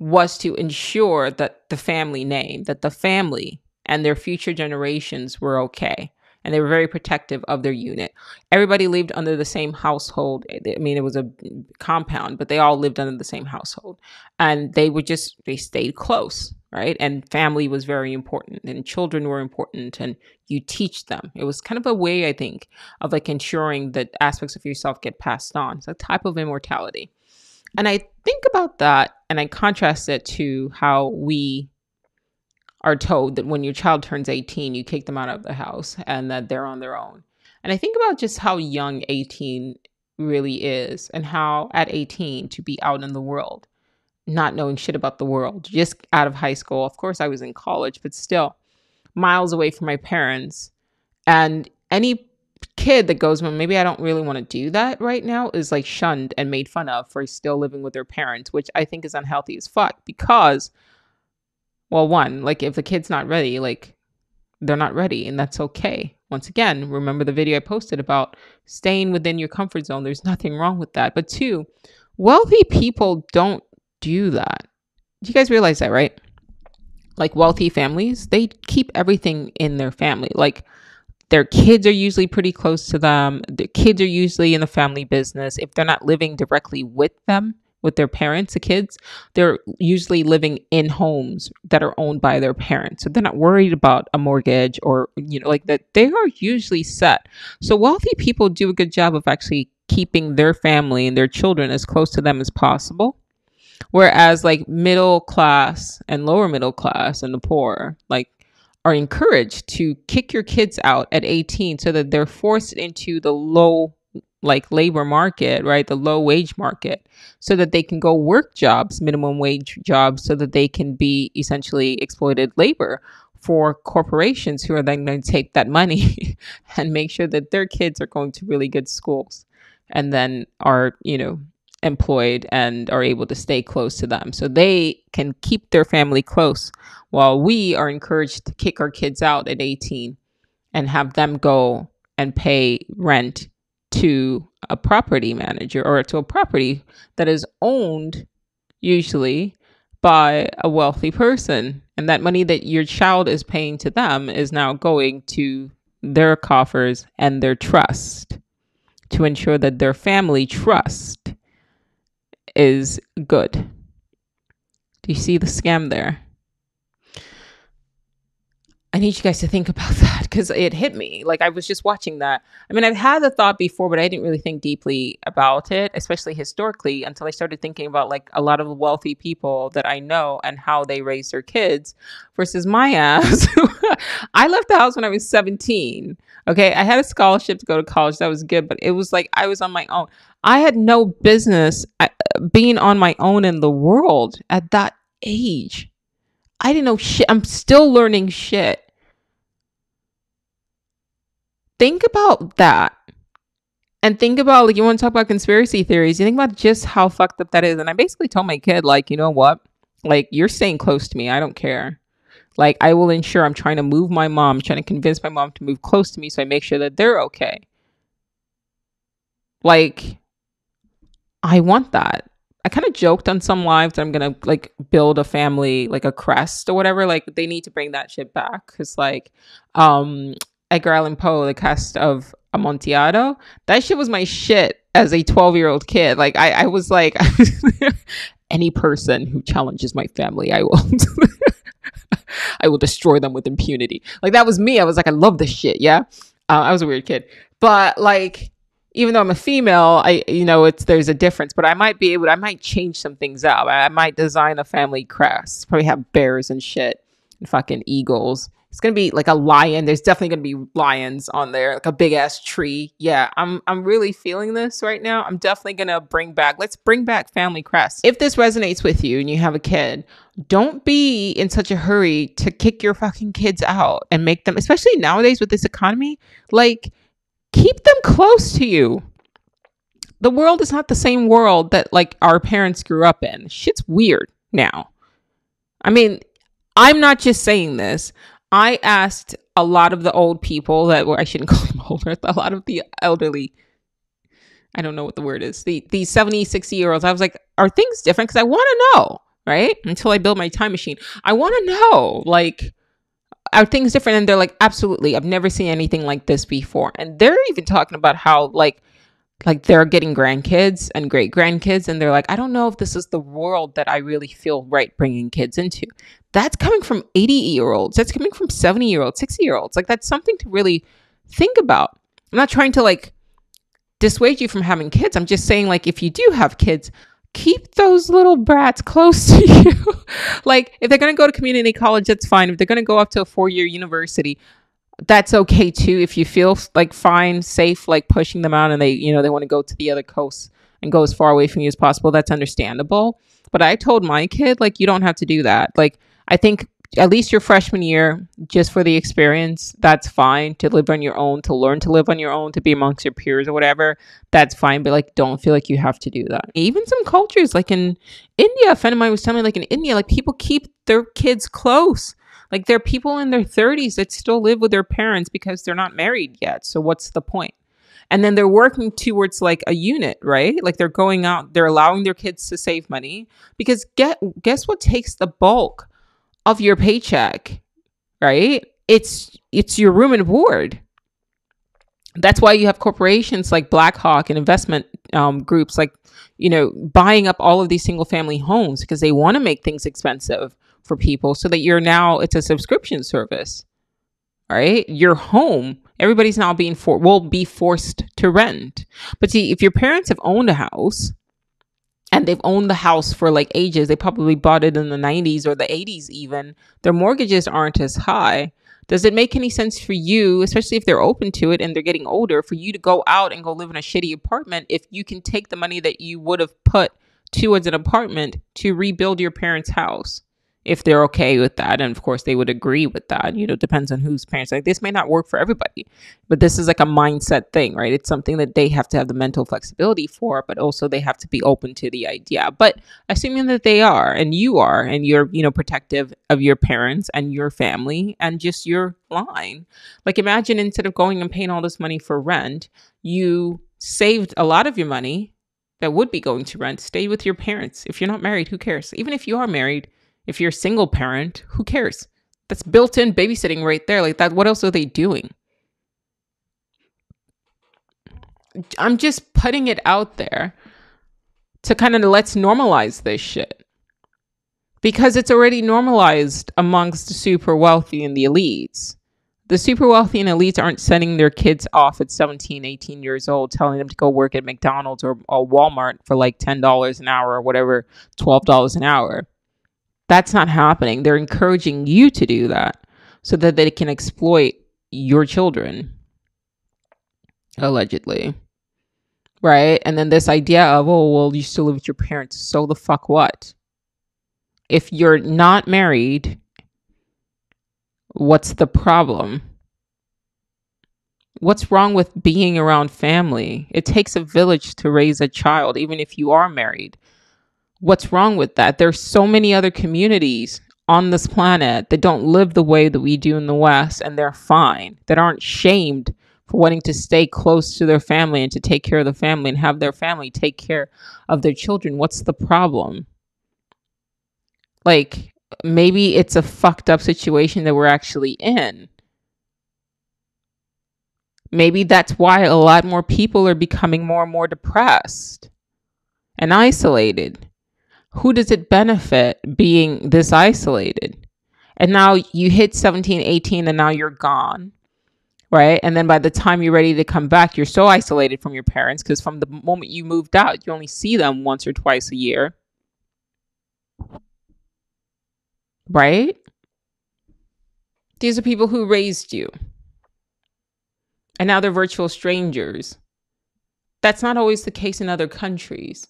was to ensure that the family name, that the family and their future generations were okay. And they were very protective of their unit. Everybody lived under the same household. I mean, it was a compound, but they all lived under the same household. And they stayed close, right? And family was very important and children were important and you teach them. It was kind of a way, I think, of like ensuring that aspects of yourself get passed on. It's a type of immortality. And I think about that and I contrast it to how we are told that when your child turns 18, you kick them out of the house and that they're on their own. And I think about just how young 18 really is and how at 18 to be out in the world, not knowing shit about the world, just out of high school. Of course, I was in college, but still miles away from my parents. And any kid that goes, well, maybe I don't really want to do that right now is like shunned and made fun of for still living with their parents, which I think is unhealthy as fuck because, well, one, like if the kid's not ready, like they're not ready and that's okay. Once again, remember the video I posted about staying within your comfort zone. There's nothing wrong with that. But two, wealthy people don't do that. You guys realize that, right? Like wealthy families, they keep everything in their family. Like their kids are usually pretty close to them. The kids are usually in the family business. If they're not living directly with them, with their parents, the kids, they're usually living in homes that are owned by their parents. So they're not worried about a mortgage or, you know, like that. They are usually set. So wealthy people do a good job of actually keeping their family and their children as close to them as possible. Whereas like middle class and lower middle class and the poor, like, are encouraged to kick your kids out at 18 so that they're forced into the low like labor market, right? The low wage market so that they can go work jobs, minimum wage jobs, so that they can be essentially exploited labor for corporations who are then going to take that money and make sure that their kids are going to really good schools and then are, you know, employed and are able to stay close to them. So they can keep their family close while we are encouraged to kick our kids out at 18 and have them go and pay rent to a property manager or to a property that is owned usually by a wealthy person. And that money that your child is paying to them is now going to their coffers and their trust to ensure that their family trust is good. Do you see the scam there? I need you guys to think about that because it hit me. Like I was just watching that. I mean, I've had the thought before, but I didn't really think deeply about it, especially historically, until I started thinking about like a lot of wealthy people that I know and how they raise their kids versus my ass. I left the house when I was 17. Okay. I had a scholarship to go to college. That was good, but it was like, I was on my own. I had no business being on my own in the world at that age. I didn't know shit. I'm still learning shit. Think about that. And think about, like, you want to talk about conspiracy theories. You think about just how fucked up that is. And I basically told my kid, like, you know what? Like, you're staying close to me. I don't care. Like, I will ensure I'm trying to move my mom, trying to convince my mom to move close to me so I make sure that they're okay. Like, I want that. I kind of joked on some lives that I'm going to like build a family, like a crest or whatever. Like they need to bring that shit back. Cause like, Edgar Allan Poe, the cast of Amontillado, that shit was my shit as a 12-year-old kid. Like I was like, any person who challenges my family, I will, I will destroy them with impunity. Like that was me. I was like, I love this shit. Yeah. I was a weird kid, but like, even though I'm a female, there's a difference, but I might change some things up. I might design a family crest, probably have bears and shit and fucking eagles. It's going to be like a lion. There's definitely going to be lions on there, like a big ass tree. Yeah, I'm really feeling this right now. I'm definitely going to let's bring back family crests. If this resonates with you and you have a kid, don't be in such a hurry to kick your fucking kids out and make them, especially nowadays with this economy, like, keep them close to you. The world is not the same world that like our parents grew up in. Shit's weird now. I mean, I'm not just saying this. I asked a lot of the old people that were, I shouldn't call them older, a lot of the elderly, I don't know what the word is, the 70, 60-year-olds. I was like, are things different? Because I want to know, right? Until I build my time machine. I want to know, like, are things different? And they're like, absolutely. I've never seen anything like this before. And they're even talking about how like they're getting grandkids and great grandkids. And they're like, I don't know if this is the world that I really feel right bringing kids into. That's coming from 80-year-olds. That's coming from 70-year-olds, 60-year-olds. Like that's something to really think about. I'm not trying to like dissuade you from having kids. I'm just saying like, if you do have kids, keep those little brats close to you. Like if they're going to go to community college, that's fine. If they're going to go up to a four-year university, that's okay too. If you feel like fine, safe, like pushing them out and they want to go to the other coast and go as far away from you as possible, that's understandable. But I told my kid, like, you don't have to do that. Like, I think at least your freshman year, just for the experience, that's fine. To live on your own, to learn to live on your own, to be amongst your peers or whatever, that's fine. But like, don't feel like you have to do that. Even some cultures, like in India, a friend of mine was telling me, like in India, like people keep their kids close. Like there are people in their 30s that still live with their parents because they're not married yet. So what's the point? And then they're working towards like a unit, right? Like they're going out, they're allowing their kids to save money because guess what takes the bulk of your paycheck, right? It's your room and board. That's why you have corporations like BlackRock and investment groups like, buying up all of these single family homes because they want to make things expensive for people so that it's a subscription service, right? Your home, everybody's now will be forced to rent. But see, if your parents have owned a house, and they've owned the house for like ages, they probably bought it in the 90s or the 80s even, their mortgages aren't as high. Does it make any sense for you, especially if they're open to it and they're getting older, for you to go out and go live in a shitty apartment if you can take the money that you would have put towards an apartment to rebuild your parents' house? If they're okay with that. And of course they would agree with that, depends on whose parents. Like this may not work for everybody, but this is like a mindset thing, right? It's something that they have to have the mental flexibility for, but also they have to be open to the idea. But assuming that they are, and you are, and you're, protective of your parents and your family and just your line, like imagine instead of going and paying all this money for rent, you saved a lot of your money that would be going to rent, stay with your parents. If you're not married, who cares? Even if you are married, if you're a single parent, who cares? That's built-in babysitting right there. Like that, what else are they doing? I'm just putting it out there to kind of let's normalize this shit. because it's already normalized amongst the super wealthy and the elites. The super wealthy and elites aren't sending their kids off at 17, 18 years old, telling them to go work at McDonald's or Walmart for like $10 an hour or whatever, $12 an hour. That's not happening. They're encouraging you to do that so that they can exploit your children, allegedly. Right? And then this idea of, oh, well, you still live with your parents. So the fuck what? If you're not married, what's the problem? What's wrong with being around family? It takes a village to raise a child, even if you are married. What's wrong with that? There's so many other communities on this planet that don't live the way that we do in the West, and they're fine, that aren't shamed for wanting to stay close to their family and to take care of the family and have their family take care of their children. What's the problem? Like, maybe it's a fucked up situation that we're actually in. Maybe that's why a lot more people are becoming more and more depressed and isolated. Who does it benefit being this isolated? And now you hit 17, 18, and now you're gone. Right? And then by the time you're ready to come back, you're so isolated from your parents because from the moment you moved out, you only see them once or twice a year. Right? These are people who raised you. And now they're virtual strangers. That's not always the case in other countries.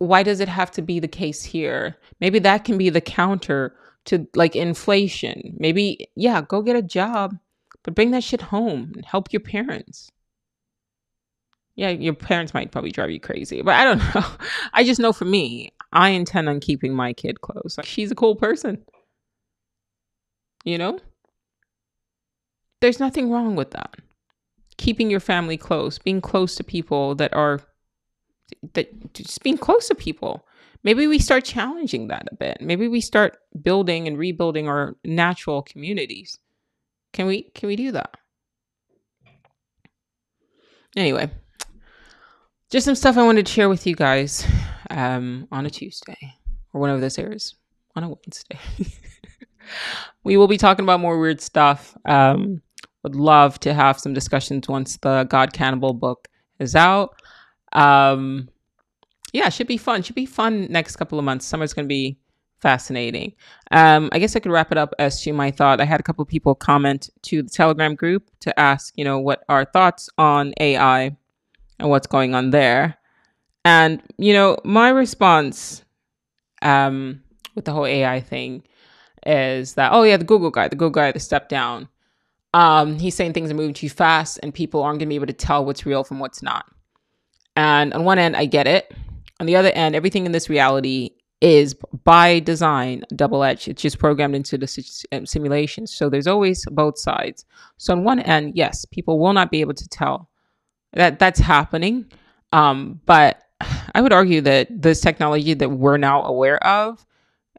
Why does it have to be the case here? Maybe that can be the counter to like inflation. Maybe, yeah, go get a job, but bring that shit home and help your parents. Yeah, your parents might probably drive you crazy, but I don't know. I just know for me, I intend on keeping my kid close. She's a cool person. You know? There's nothing wrong with that. Keeping your family close, being close to people that are, just being close to people. Maybe we start challenging that a bit. Maybe we start building and rebuilding our natural communities. Can we do that? Anyway, just some stuff I wanted to share with you guys on a Tuesday or whenever this airs, on a Wednesday. We will be talking about more weird stuff. Would love to have some discussions once the God Cannibal book is out. Yeah, should be fun. Should be fun next couple of months. Summer's going to be fascinating. I guess I could wrap it up as to my thought. I had a couple of people comment to the Telegram group to ask, you know, what our thoughts on AI and what's going on there. And, you know, my response with the whole AI thing is that, oh yeah, the Google guy that stepped down. He's saying things are moving too fast and people aren't going to be able to tell what's real from what's not. And on one end, I get it. On the other end, everything in this reality is by design double-edged. It's just programmed into the simulation. So there's always both sides. So on one end, yes, people will not be able to tell that that's happening. But I would argue that this technology that we're now aware of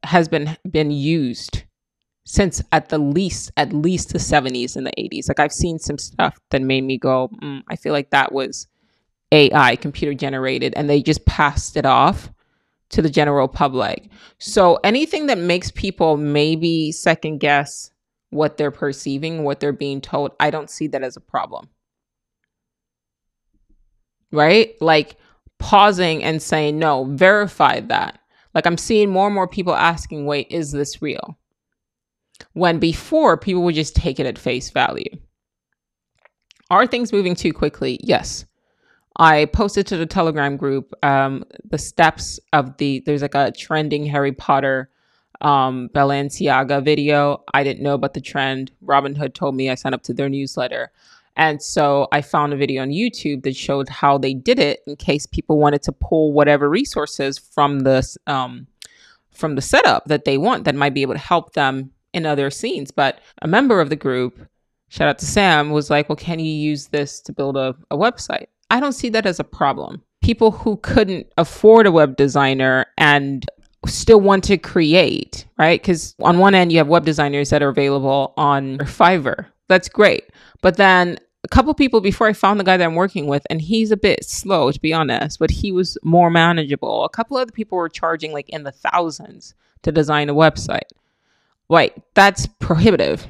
has been used since at least the 70s and the 80s. Like I've seen some stuff that made me go, I feel like that was AI, computer generated, and they just passed it off to the general public. So anything that makes people maybe second guess what they're perceiving, what they're being told, I don't see that as a problem. Right? Like pausing and saying, no, verify that. Like I'm seeing more and more people asking, wait, is this real? When before people would just take it at face value. Are things moving too quickly? Yes. I posted to the Telegram group the steps of there's like a trending Harry Potter Balenciaga video. I didn't know about the trend. Robinhood told me. I signed up to their newsletter. And so I found a video on YouTube that showed how they did it in case people wanted to pull whatever resources from the setup that they want that might be able to help them in other scenes. But a member of the group, shout out to Sam, was like, well, can you use this to build a website? I don't see that as a problem. People who couldn't afford a web designer and still want to create, right? Because on one end, you have web designers that are available on Fiverr. That's great. But then a couple people before I found the guy that I'm working with, and he's a bit slow, to be honest, but he was more manageable. A couple other people were charging like in the thousands to design a website. Like, that's prohibitive.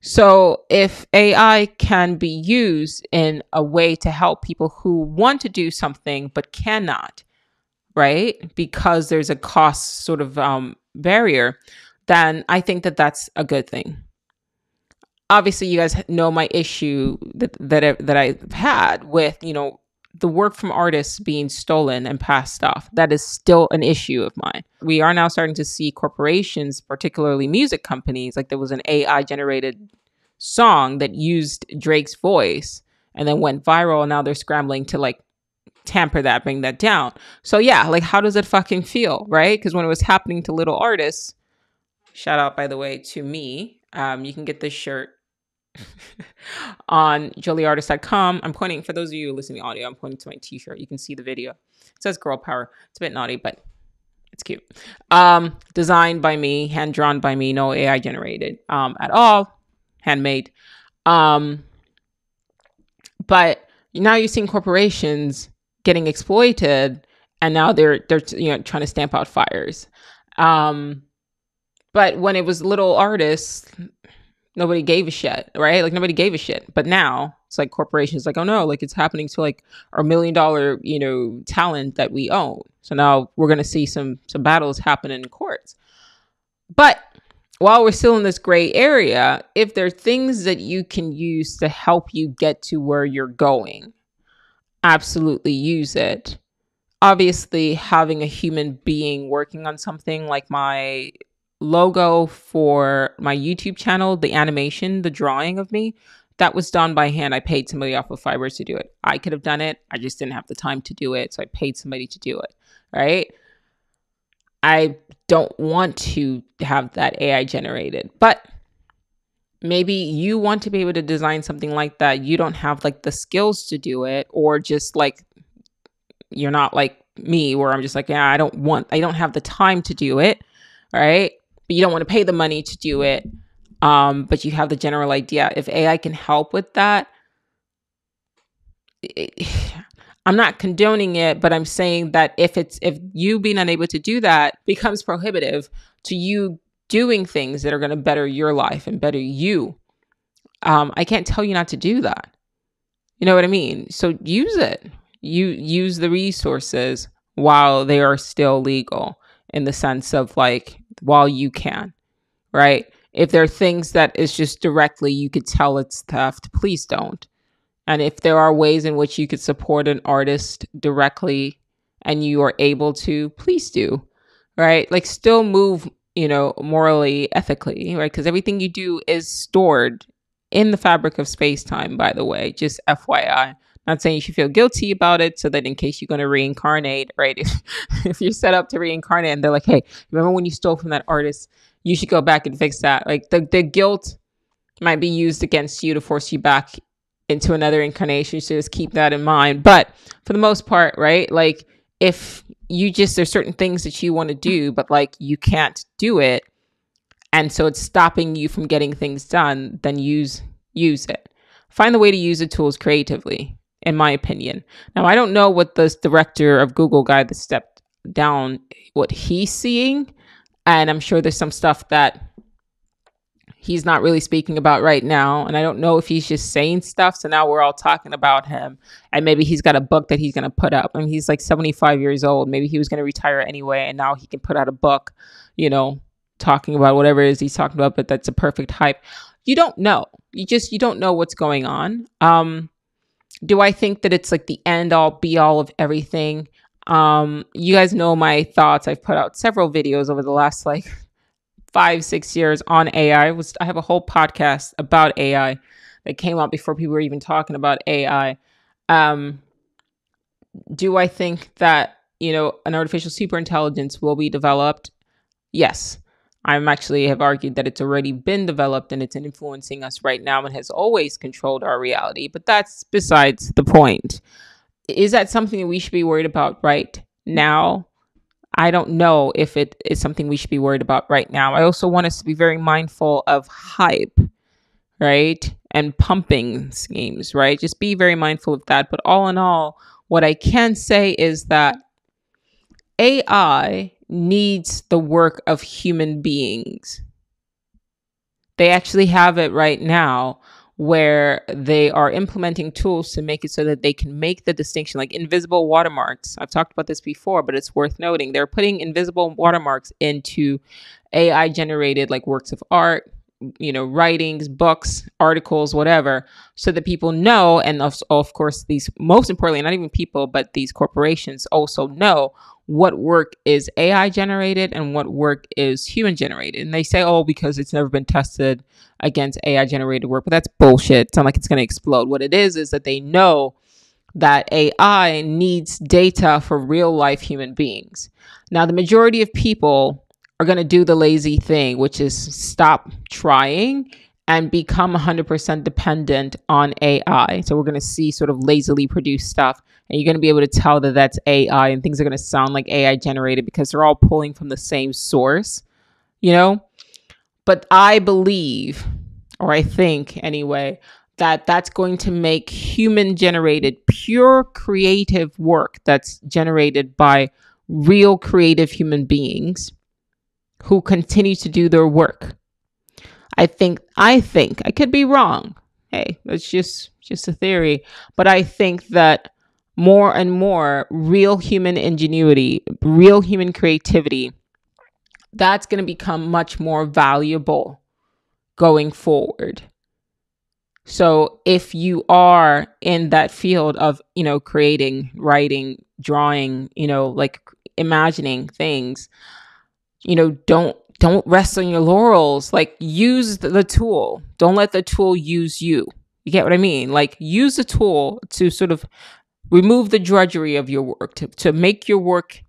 So if AI can be used in a way to help people who want to do something but cannot, right, because there's a cost sort of barrier, then I think that that's a good thing. Obviously, you guys know my issue that I've had with, you know, the work from artists being stolen and passed off. That is still an issue of mine. We are now starting to see corporations, particularly music companies, like there was an AI-generated song that used Drake's voice and then went viral. Now they're scrambling to like tamper that, bring that down. So yeah, like how does it fucking feel, right? Because when it was happening to little artists, shout out, by the way, to me. You can get this shirt on joliartist.com. I'm pointing, for those of you listening to audio, I'm pointing to my t-shirt. You can see the video. It says girl power. It's a bit naughty, but it's cute. Designed by me, hand drawn by me, no AI generated at all, handmade. But now you're seeing corporations getting exploited, and now they're you know, trying to stamp out fires. But when it was little artists, nobody gave a shit, right? Like nobody gave a shit. But now it's like corporations like, oh no, like it's happening to like our $1 million, you know, talent that we own. So now we're going to see some battles happen in courts. But while we're still in this gray area, if there are things that you can use to help you get to where you're going, absolutely use it. Obviously, having a human being working on something like my logo for my YouTube channel, the animation, the drawing of me, that was done by hand. I paid somebody off of Fiverr to do it. I could have done it. I just didn't have the time to do it. So I paid somebody to do it, right? I don't want to have that AI generated, but maybe you want to be able to design something like that. You don't have like the skills to do it, or just like, you're not like me where I'm just like, yeah, I don't have the time to do it, right? But you don't want to pay the money to do it, but you have the general idea. If AI can help with that, I'm not condoning it, but I'm saying that if you being unable to do that becomes prohibitive to you doing things that are going to better your life and better you, I can't tell you not to do that. You know what I mean? So use it. You use the resources while they are still legal, in the sense of like, while you can, right? If there are things that is just directly, you could tell it's theft, please don't. And if there are ways in which you could support an artist directly and you are able to, please do, right? Like still move, you know, morally, ethically, right? Because everything you do is stored in the fabric of space-time, by the way, just FYI. Not saying you should feel guilty about it, so that in case you're going to reincarnate, right? If you're set up to reincarnate and they're like, hey, remember when you stole from that artist, you should go back and fix that. Like the guilt might be used against you to force you back into another incarnation. So just keep that in mind. But for the most part, right? Like if you just, there's certain things that you want to do, but like you can't do it, and so it's stopping you from getting things done, then use it. Find the way to use the tools creatively, in my opinion. Now, I don't know what this director of Google guy that stepped down, what he's seeing. And I'm sure there's some stuff that he's not really speaking about right now. And I don't know if he's just saying stuff. So now we're all talking about him, and maybe he's got a book that he's going to put up. I mean, he's like 75 years old. Maybe he was going to retire anyway, and now he can put out a book, you know, talking about whatever it is he's talking about, but that's a perfect hype. You don't know. You don't know what's going on. Do I think that it's like the end all be all of everything? You guys know my thoughts. I've put out several videos over the last like 5-6 years on AI. I have a whole podcast about AI that came out before people were even talking about AI. Do I think that, you know, an artificial superintelligence will be developed? Yes. I'm actually have argued that it's already been developed and it's influencing us right now and has always controlled our reality. But that's besides the point. Is that something that we should be worried about right now? I don't know if it is something we should be worried about right now. I also want us to be very mindful of hype, right? and pumping schemes, right? Just be very mindful of that. But all in all, what I can say is that AI needs the work of human beings. They actually have it right now where they are implementing tools to make it so that they can make the distinction, like invisible watermarks. I've talked about this before, but it's worth noting. They're putting invisible watermarks into AI generated like works of art, you know, writings, books, articles, whatever, so that people know. And of course, these, most importantly, not even people, but these corporations also know what work is AI generated and what work is human generated. And they say, oh, because it's never been tested against AI generated work, but that's bullshit. It's not like it's going to explode. What it is that they know that AI needs data for real life human beings. Now, the majority of people are going to do the lazy thing, which is stop trying and become 100% dependent on AI. So we're going to see sort of lazily produced stuff, and you're going to be able to tell that that's AI, and things are going to sound like AI generated because they're all pulling from the same source, you know? But I believe, or I think anyway, that that's going to make human generated, pure creative work that's generated by real creative human beings who continue to do their work. I think I could be wrong. Hey, that's just a theory. But I think that more and more real human ingenuity, real human creativity, that's going to become much more valuable going forward. So if you are in that field of, you know, creating, writing, drawing, you know, like imagining things, you know, don't rest on your laurels. Like, use the tool. Don't let the tool use you. You get what I mean? Like, use the tool to sort of remove the drudgery of your work, to make your work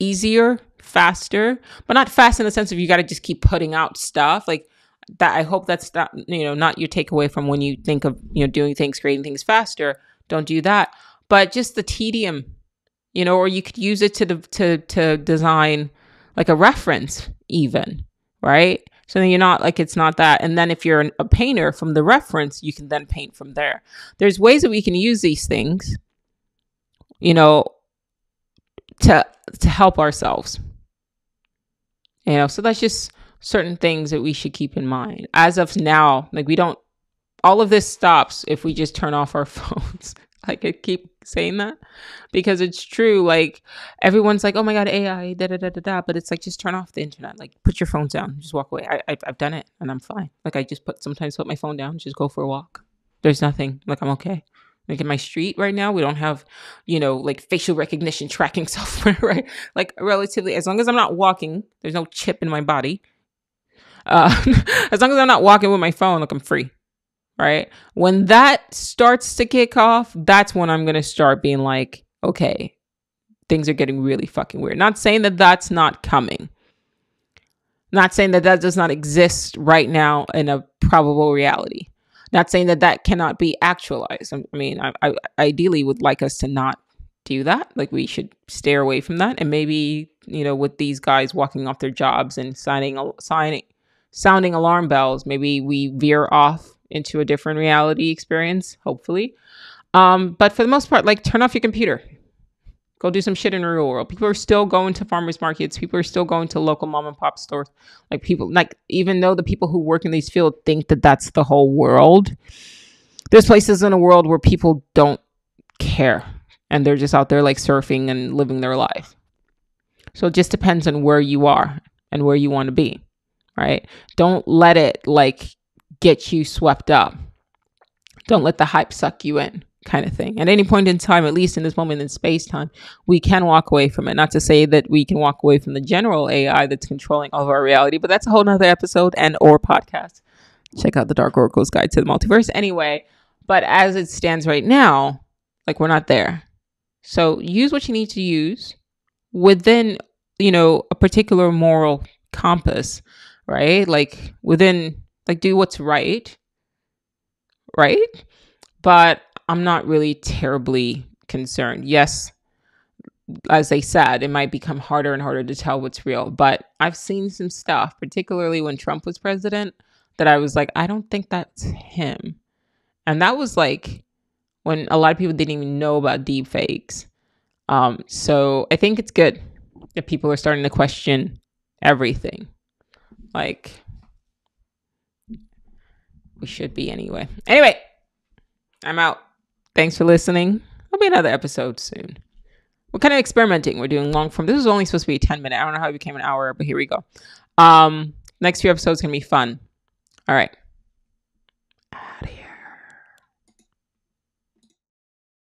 easier, faster, but not fast in the sense of you got to just keep putting out stuff like that. I hope that's not, you know, not your takeaway from when you think of, you know, doing things, creating things faster. Don't do that. But just the tedium, you know, or you could use it to design like a reference even, right? So then you're not like, it's not that. And then if you're a painter, from the reference, you can then paint from there. There's ways that we can use these things, you know, to help ourselves, you know? So that's just certain things that we should keep in mind. As of now, like, we don't, all of this stops if we just turn off our phones. I could keep saying that because it's true. Like, everyone's like, oh my God, AI, da, da, da, da, da. But it's like, just turn off the internet. Like, put your phone down, just walk away. I've done it and I'm fine. Like, I just sometimes put my phone down, just go for a walk. There's nothing, like, I'm okay. Like, in my street right now, we don't have, you know, like facial recognition tracking software, right? Like, relatively, as long as I'm not walking, there's no chip in my body. As long as I'm not walking with my phone, like, I'm free. Right? When that starts to kick off, that's when I'm going to start being like, okay, things are getting really fucking weird. Not saying that that's not coming. Not saying that that does not exist right now in a probable reality. Not saying that that cannot be actualized. I mean, I ideally would like us to not do that. Like, we should steer away from that. And maybe, you know, with these guys walking off their jobs and sounding alarm bells, maybe we veer off into a different reality experience, hopefully. But for the most part, like, turn off your computer. Go do some shit in the real world. People are still going to farmers markets. People are still going to local mom and pop stores. Like, people, like, even though the people who work in these fields think that that's the whole world, there's places in the world where people don't care and they're just out there like surfing and living their life. So it just depends on where you are and where you want to be, right? Don't let it like get you swept up. Don't let the hype suck you in, kind of thing. At any point in time, at least in this moment in space time, we can walk away from it. Not to say that we can walk away from the general AI that's controlling all of our reality, but that's a whole nother episode and or podcast. Check out the Dark Oracle's Guide to the Multiverse anyway. But as it stands right now, like, we're not there. So use what you need to use within, you know, a particular moral compass, right? Like, within, like, do what's right, right? But I'm not really terribly concerned. Yes, as they said, it might become harder and harder to tell what's real. But I've seen some stuff, particularly when Trump was president, that I was like, I don't think that's him. And that was like when a lot of people didn't even know about deep fakes. So I think it's good that people are starting to question everything. Like, we should be anyway. Anyway, I'm out. Thanks for listening. There'll be another episode soon. We're kind of experimenting. We're doing long form. This was only supposed to be a 10-minute. I don't know how it became an hour, but here we go. Next few episodes are going to be fun. All right.